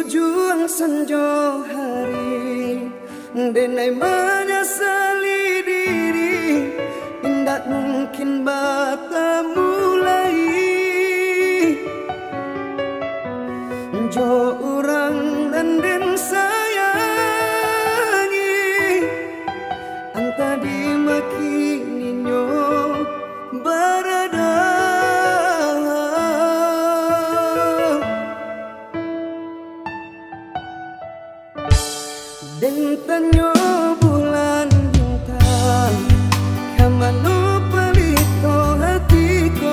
ujung senja hari, denai menyesali diri, indah mungkin bertemu lagi. Jo orang dan den sayangi, anta dimaki ninyo berada. Deng tanyo bulan bintang, kamano palito hatiku.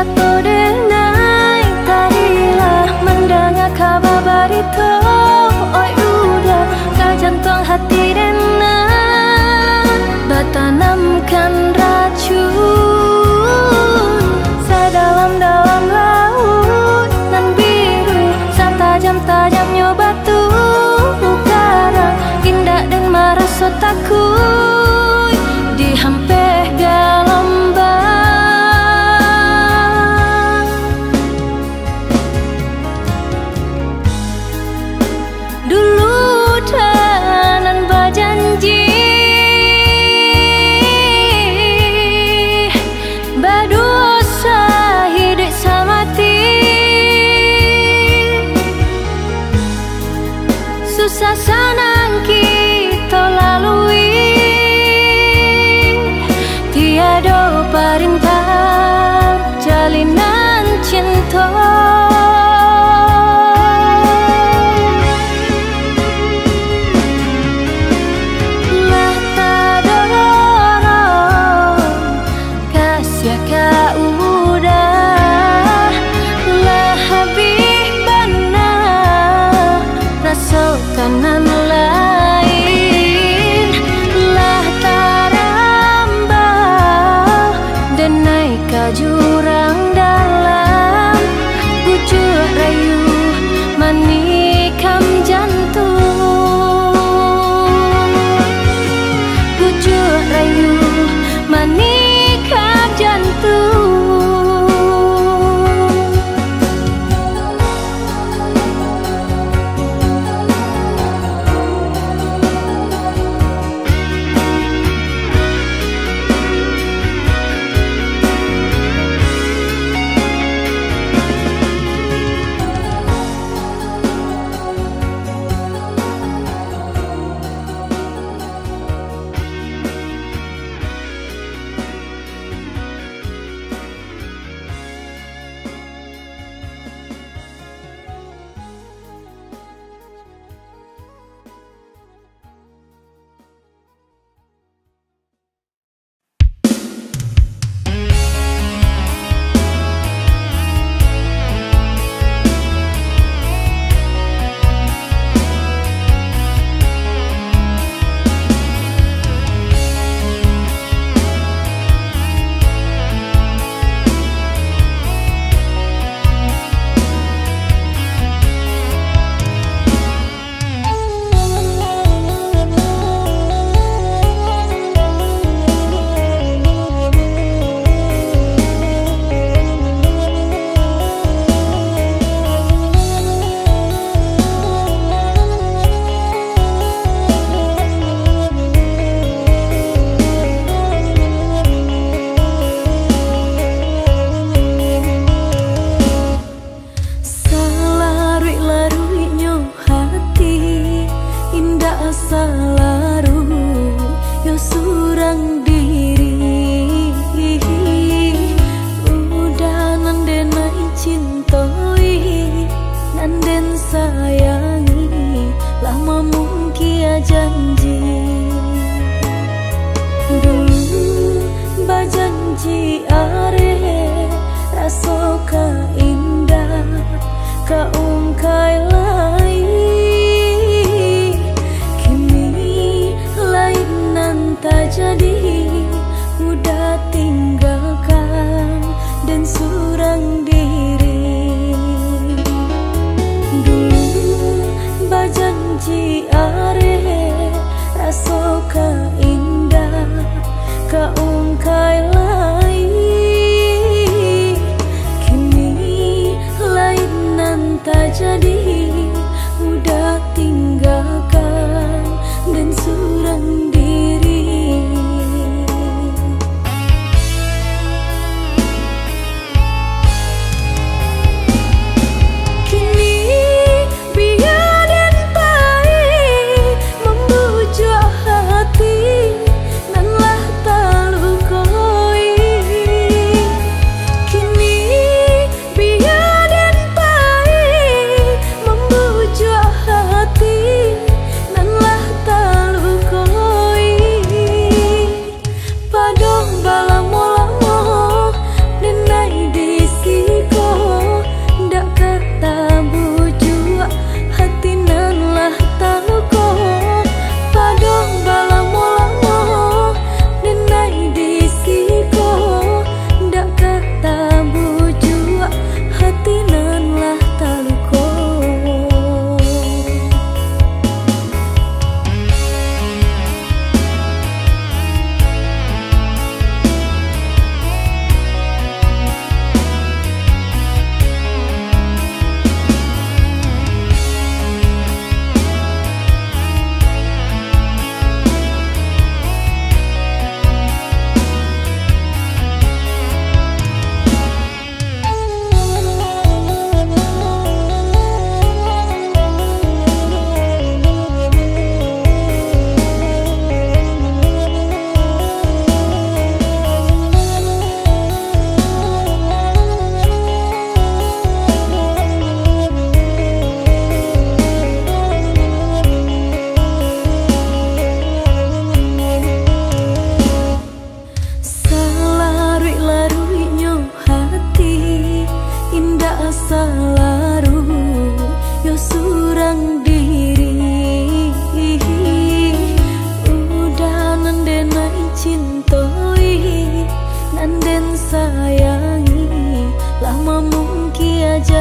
Ku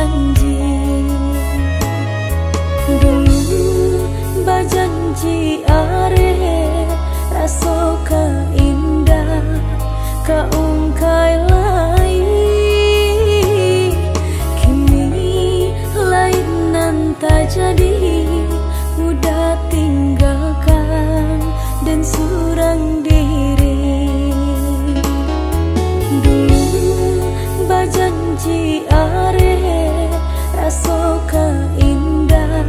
janji. Dulu bajanji are raso ka indah ka ungkai lai. Kini lain nan tak jadi, udah tinggalkan dan surang diri. Dulu bajanji are raso ka indah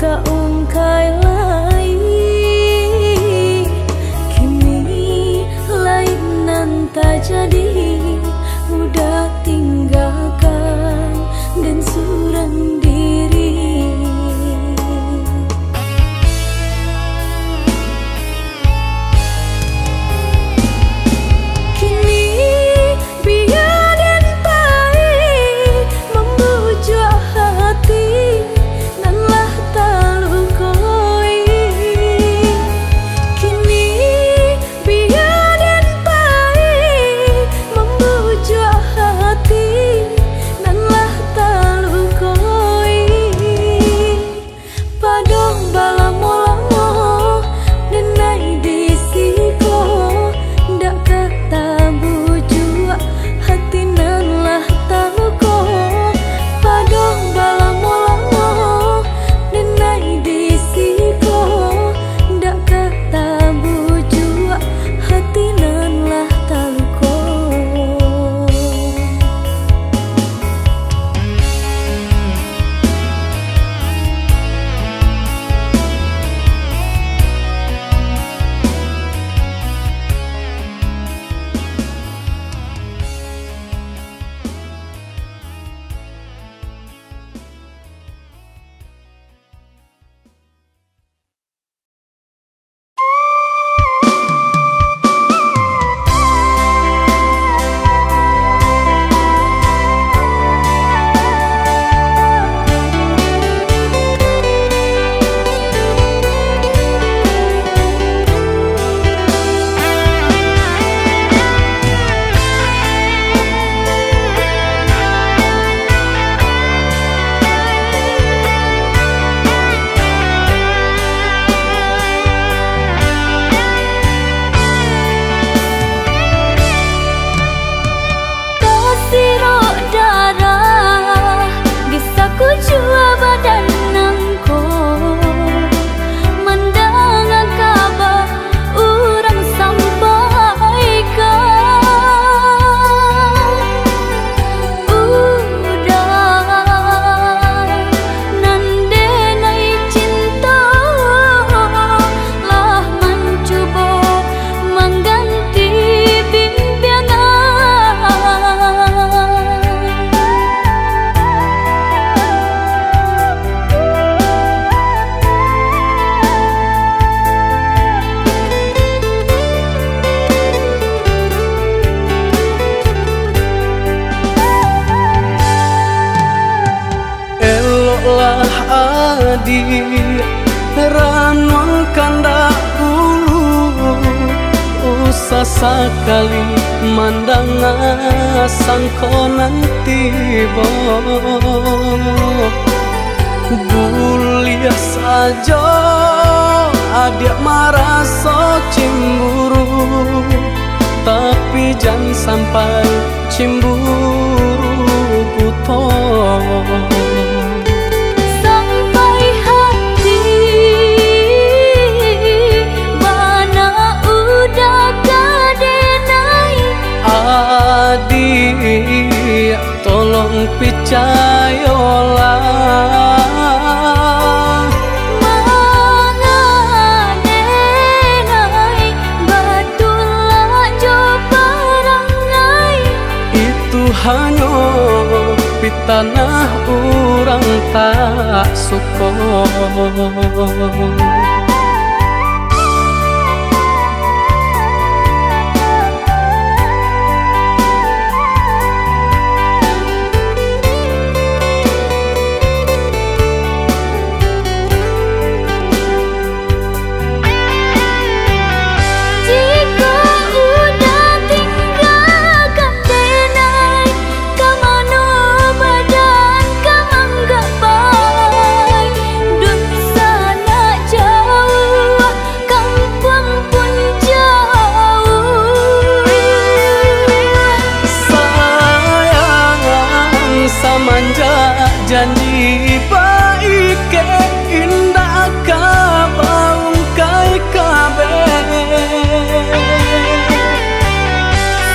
ka ungkai lai. Kini lain nan tak jadi, udah tinggalkan dan surang diri. Sakali mandang asang konan tibo gulias aja adik maraso cemburu, tapi jangan sampai cemburu buto. Tolong picayolah mengenai batulah joperangai, itu hanya pitanah orang tak sukor. Tinggalkan tenai kemana badan janji baik kek indah kabau kai kabe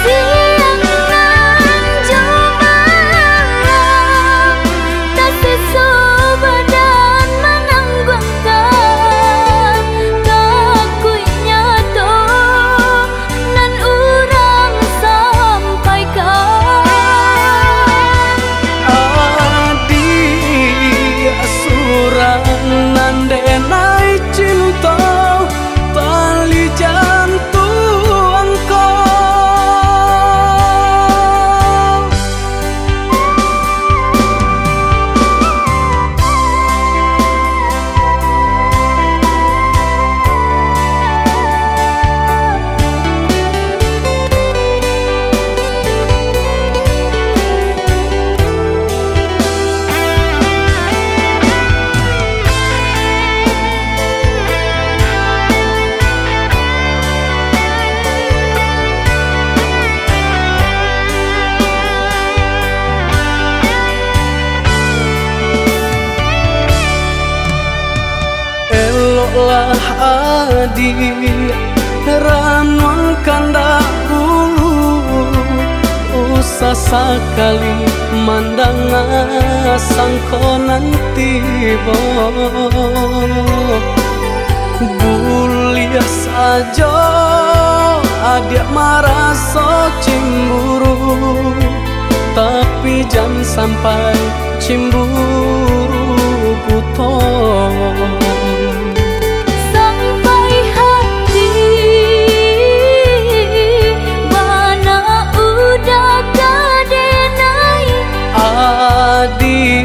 siang nan coba tak sesu badan menanggungkan kakunya to nan urang sampaikan adi asurang nan denai cinta tali jantung engkau. Adi ranong kandak bulu usah sekali mandang sangko nanti bo bulia saja adik marah so cemburu tapi jangan sampai cemburu butuh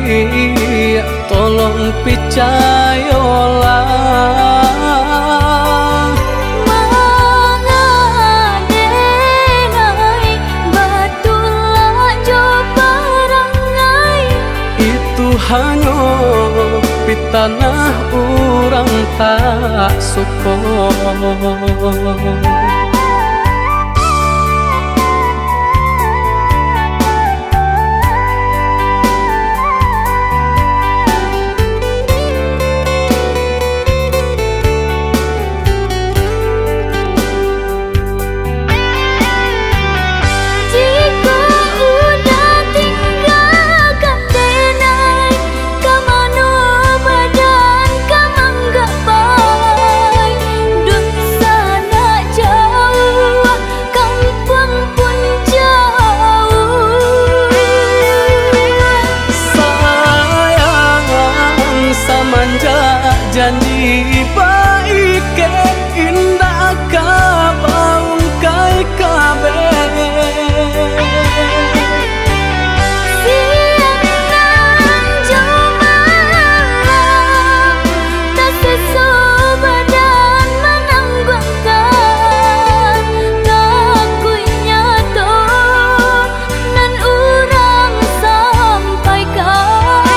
adik tolong picayolah mengadengai batulah jobarangai itu hanya pitanah orang tak syukur. Janji baik kek indah kabau kai kabe siang nan coba tak sesu badan menanggungkan kakunya to nan urang sampaikan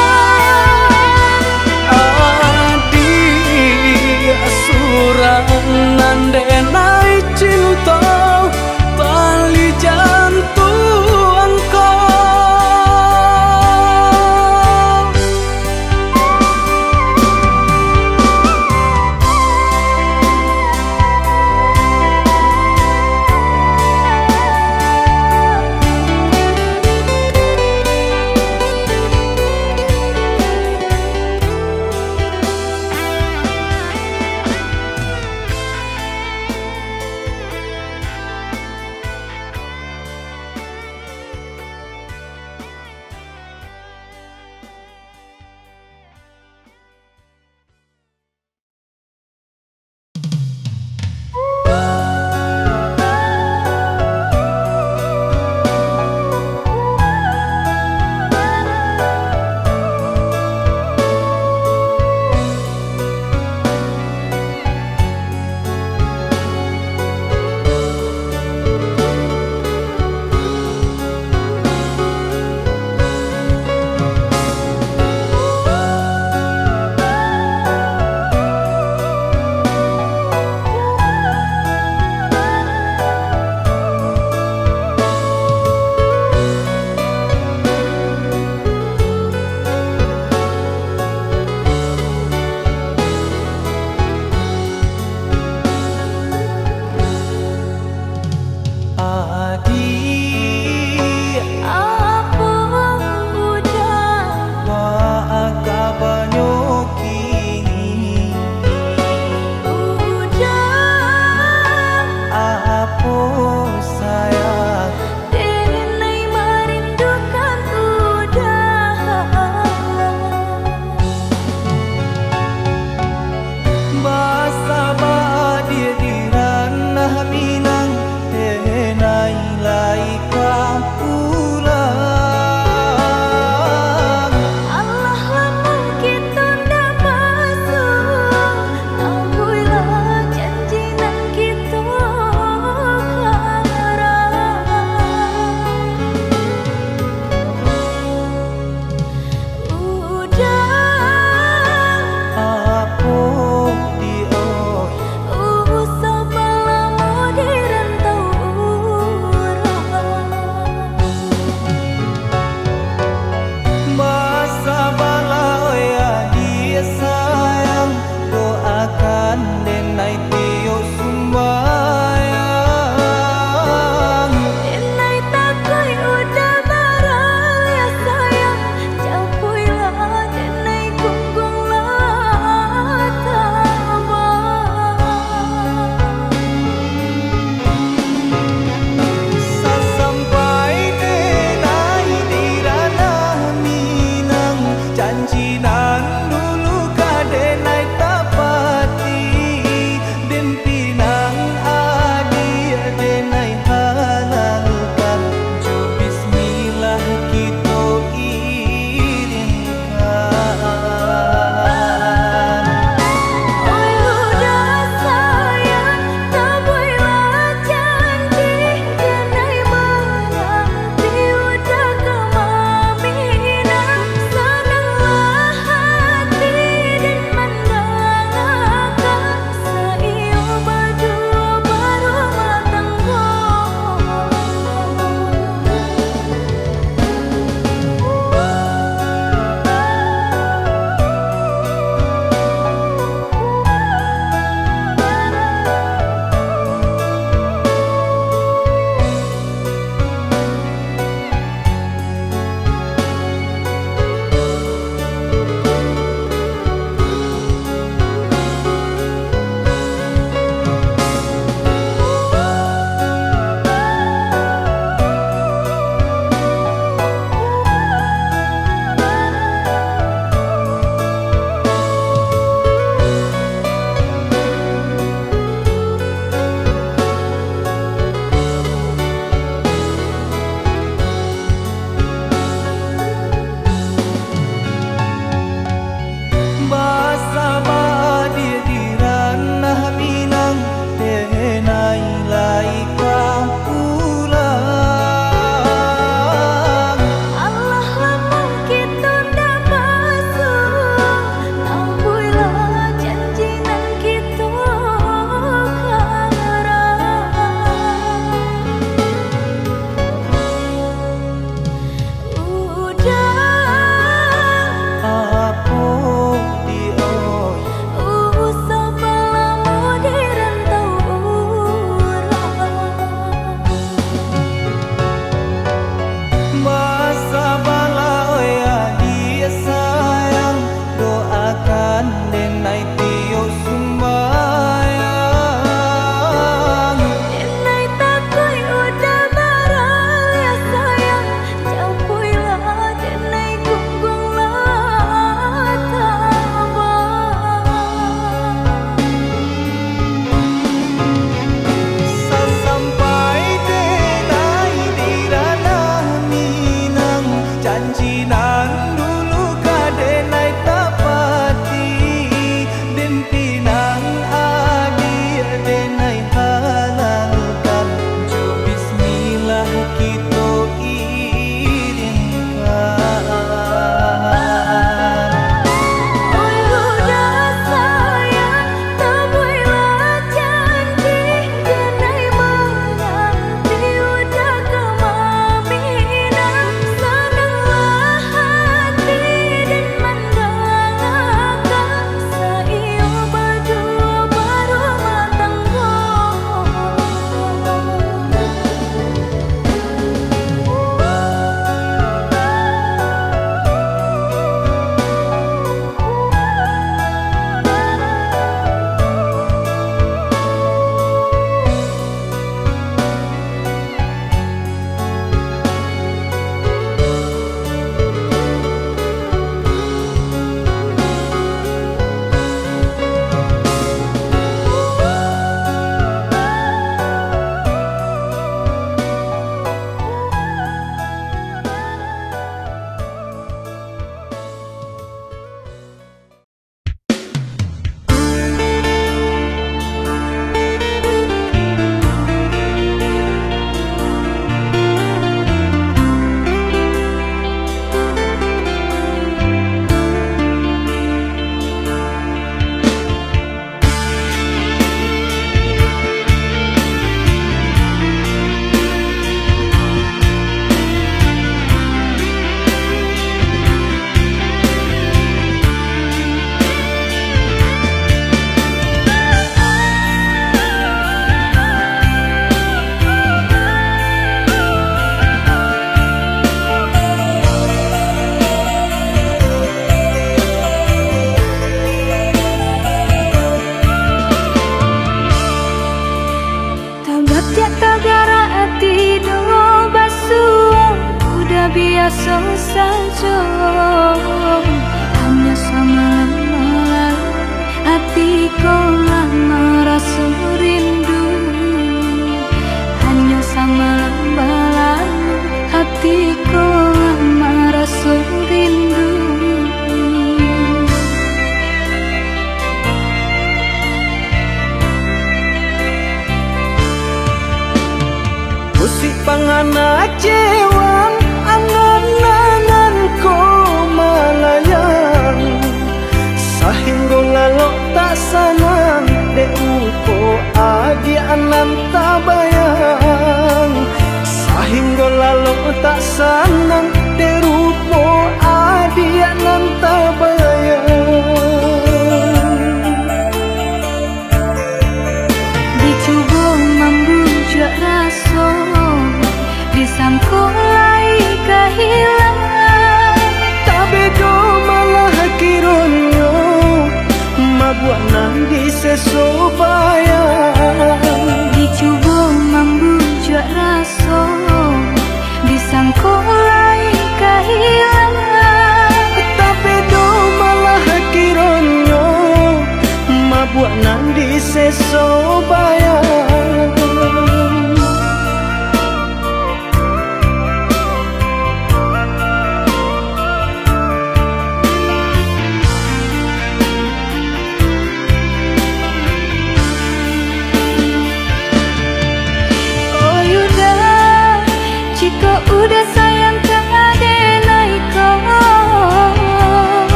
Cinan dulu kade naik tapati den pinang adir den naik halalkan jo bismillah kita irinkan ayo dasa ya tabuilah janji den naik menanti udah kemaminan.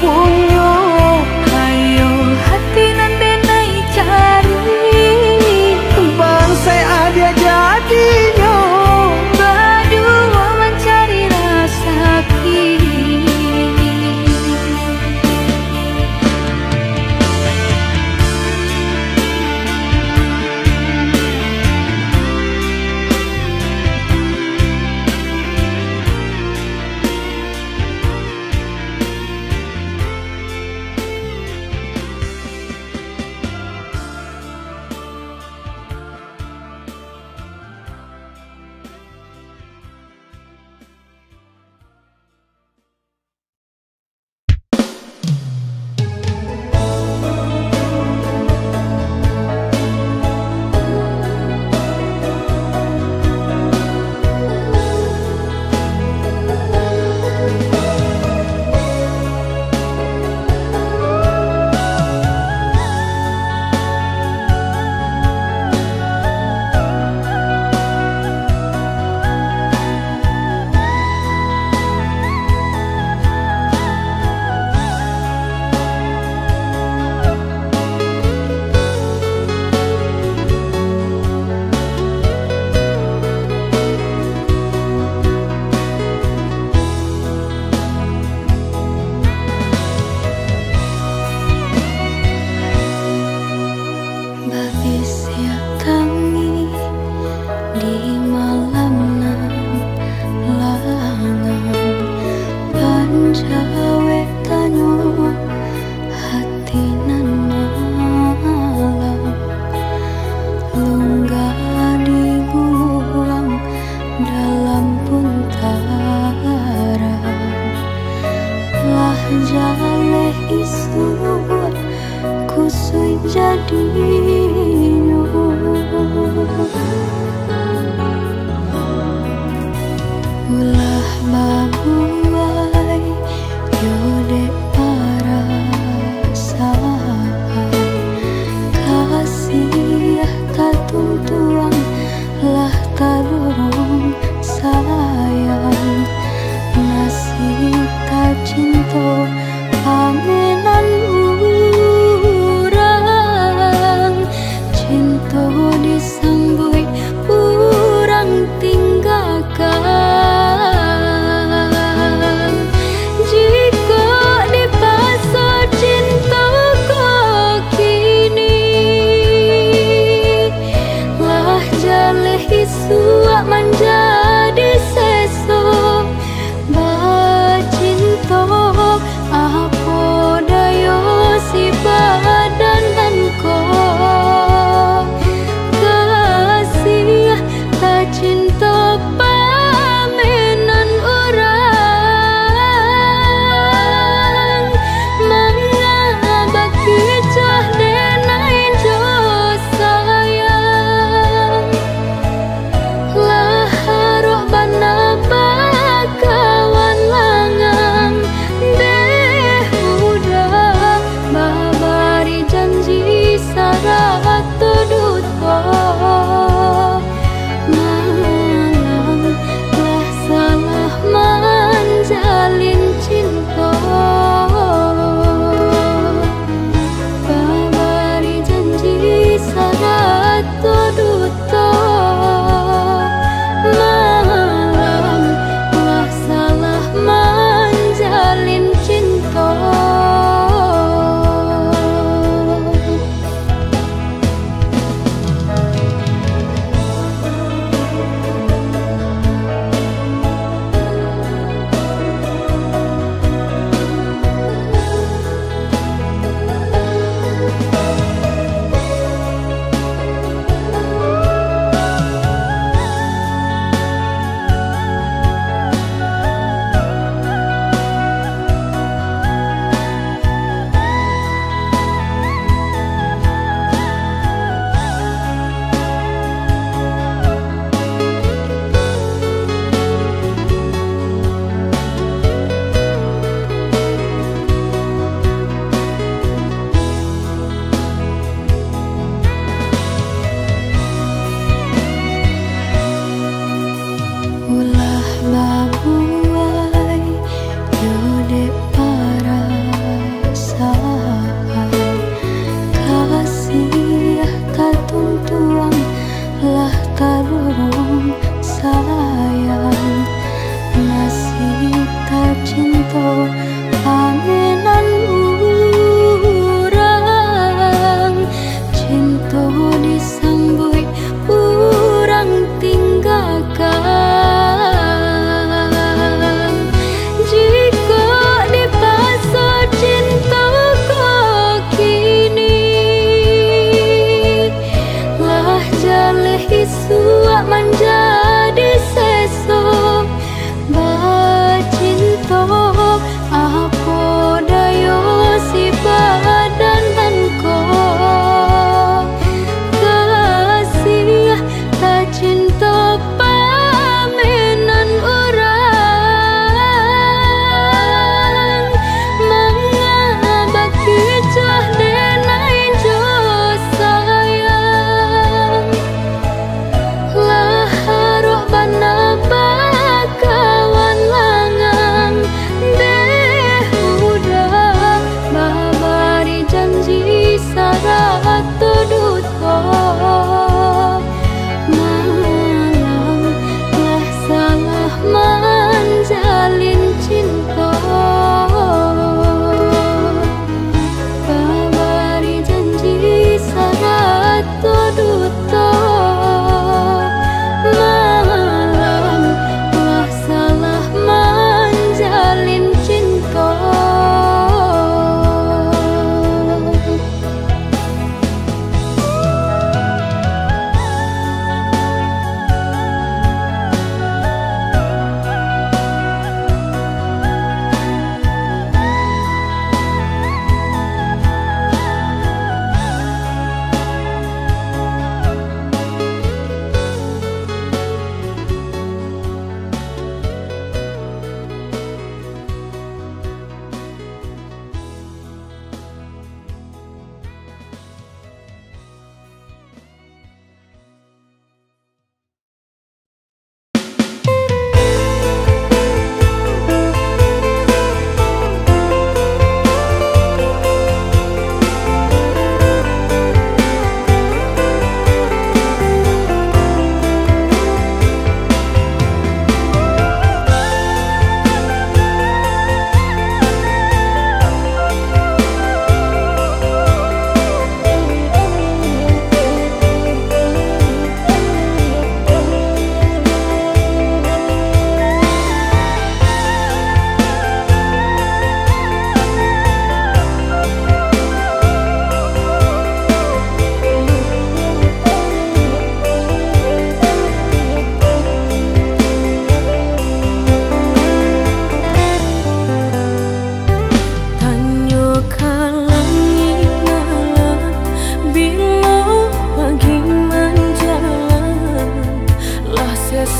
punyo kayo hati nande nai cari bang saya ada jadinya berdua mencari rasa kini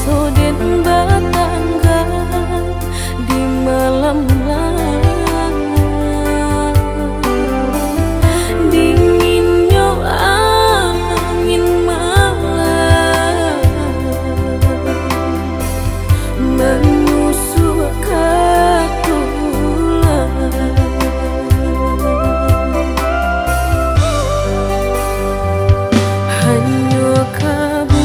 Gió đến batang gan di malam langa, dinginnya angin malam menusuk ke tulang. Hanya kamu.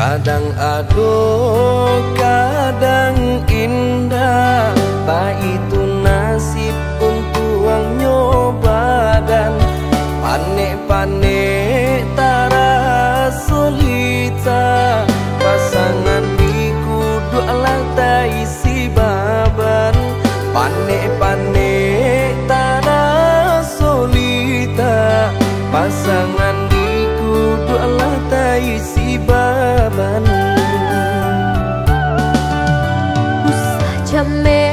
Kadang aduh, kadang indah, itu nasib untuang nyoba dan panek-panek tara solita pasangan niku doalah tai si baban panek-panek tara solita pasangan niku doalah tai si baban usah jame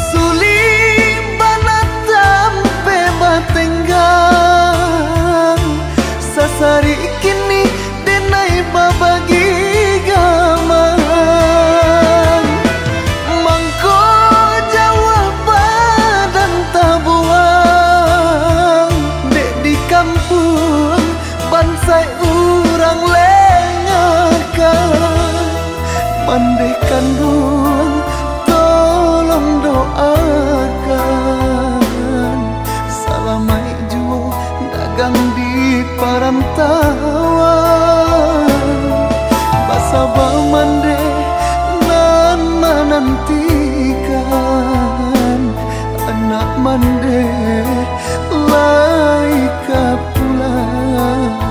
Sulit mande lai kapulang.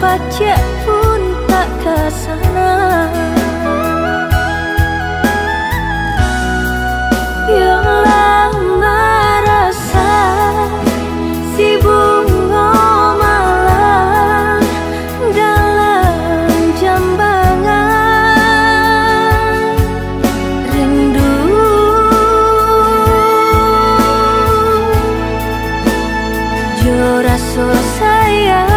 pacak pun tak kesana. Yang lama rasa si bunga malam dalam jambangan rindu. Yo raso sayang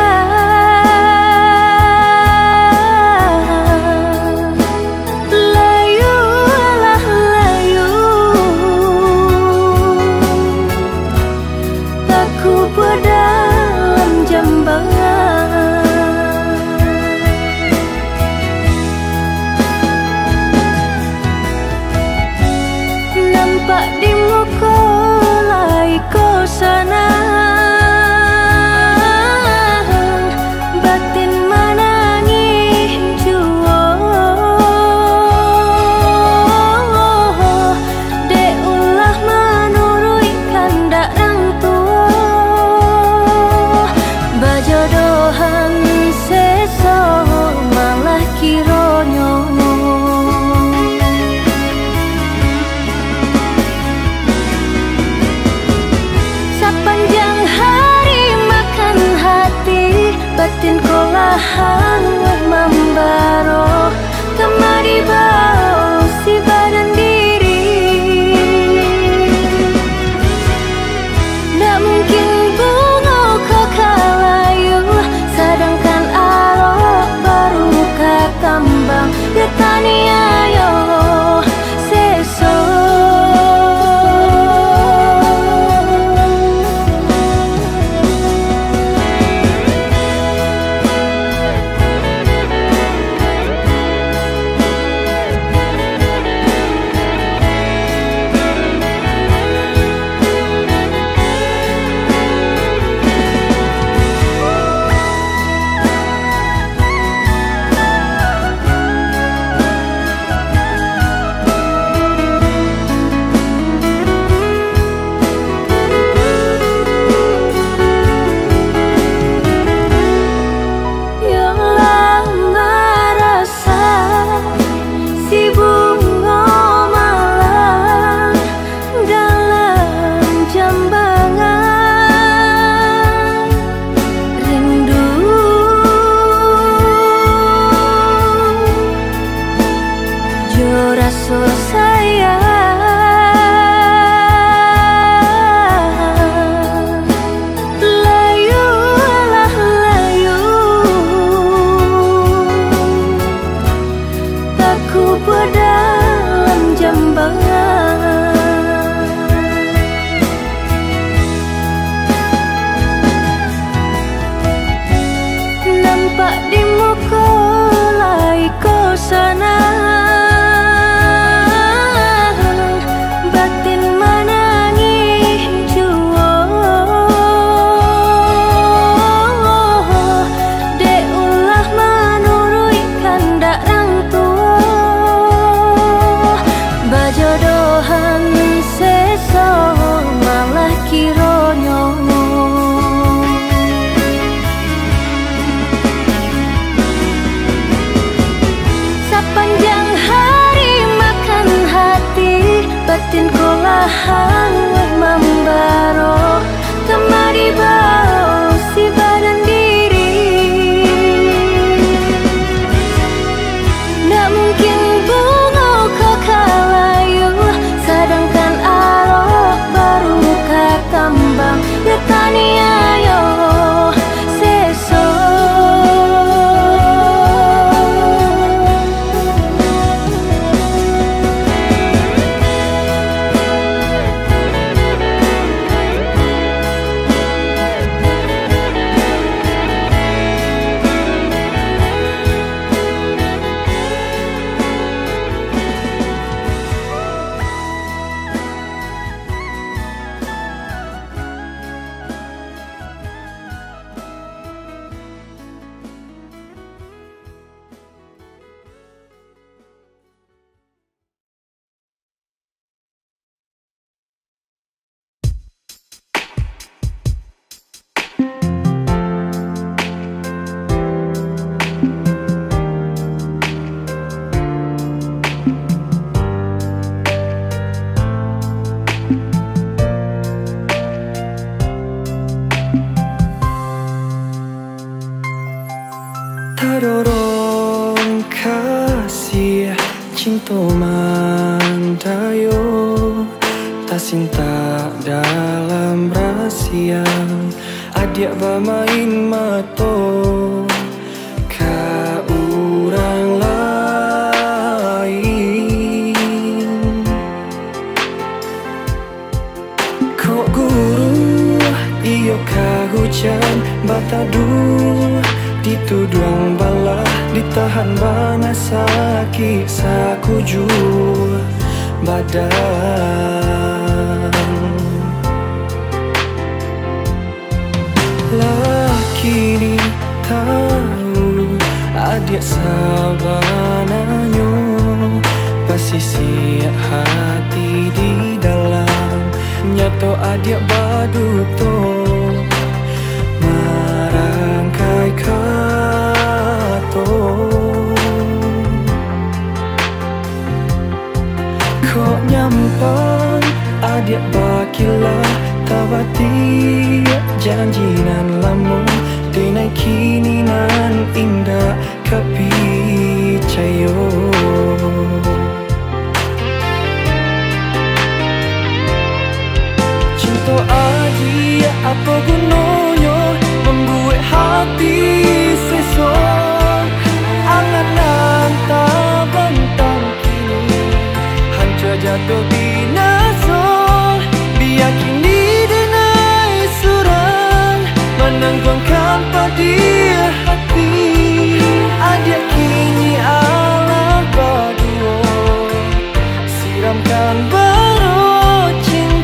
다려온 kasih cinta mandayo, tasin tak dalam rahasia, adik bermain mato. Batadul dituduang balah, ditahan bana sakit sakuju badan. Lakini tahu adik sabananyo pasisi hati di dalam nyato adik baduto. Kok nyampan adik bakilah tabati janjinan lamu denai kini nan indah kepicayo. Cinta adik apa gunanya membuat hati sesak. Angan-angan tak bentang kini hancur jatuh binasa. Biar kini denai surang menenggungkan padi hati. Adik kini alam berdua siramkan baru cinta.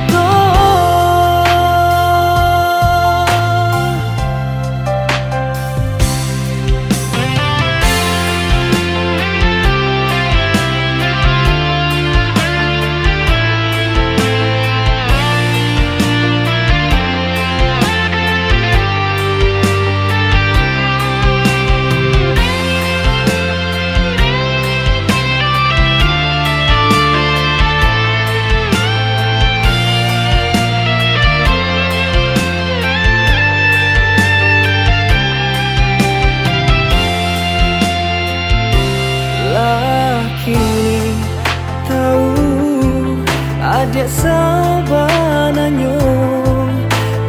Adik sabananyo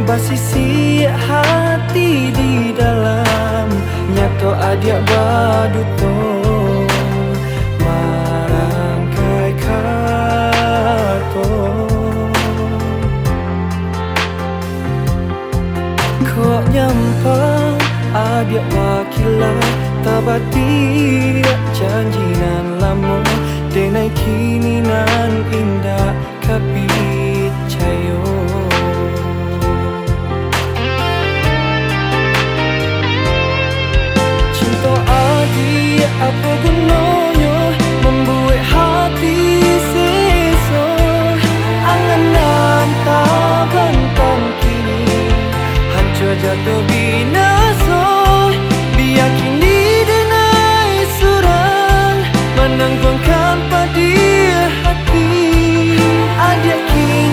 basisi hati di dalam nyato adik baduto marangkai kato. Kok nyampang adik wakilah tabati janjinan lamu denai kini nan indah kepicayo. Cinta adik apa gunanya membuat hati sesak. Angan-angan tak bentang kini hancur jatuh binasa. Biar kini denai surang menenggungkan padi hati. Adik kini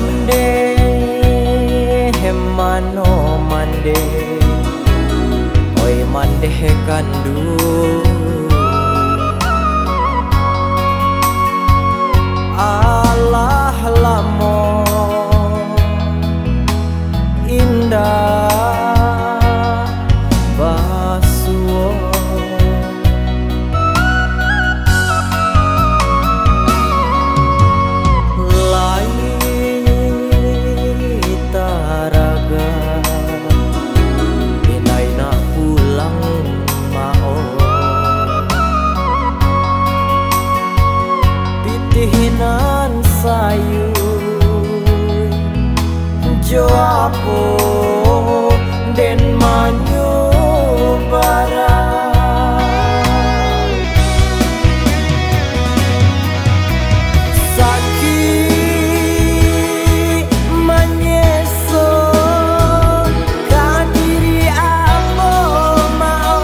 mande hemano mande oi mande kandu Allah lamo indah basuo hinan sayu joapo den manyu bara saki manyeso kadiri apo mao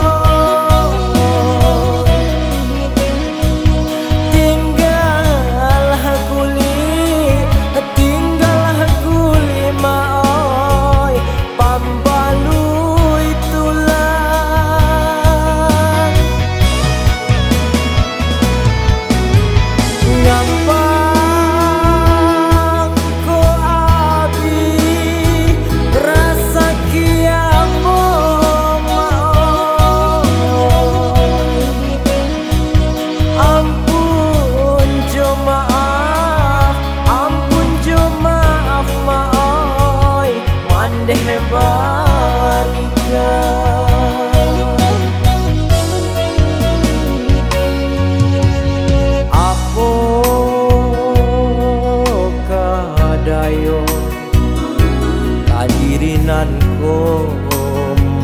nanko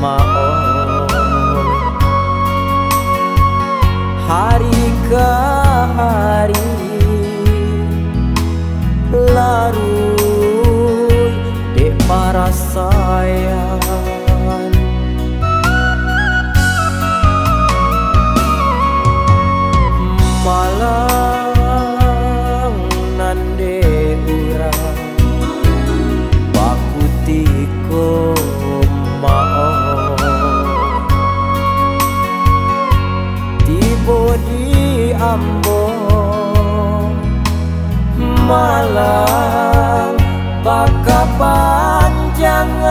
mao hari ke hari larut di para sayang malang nande urang ko mao tibo di ambo malang baka panjang.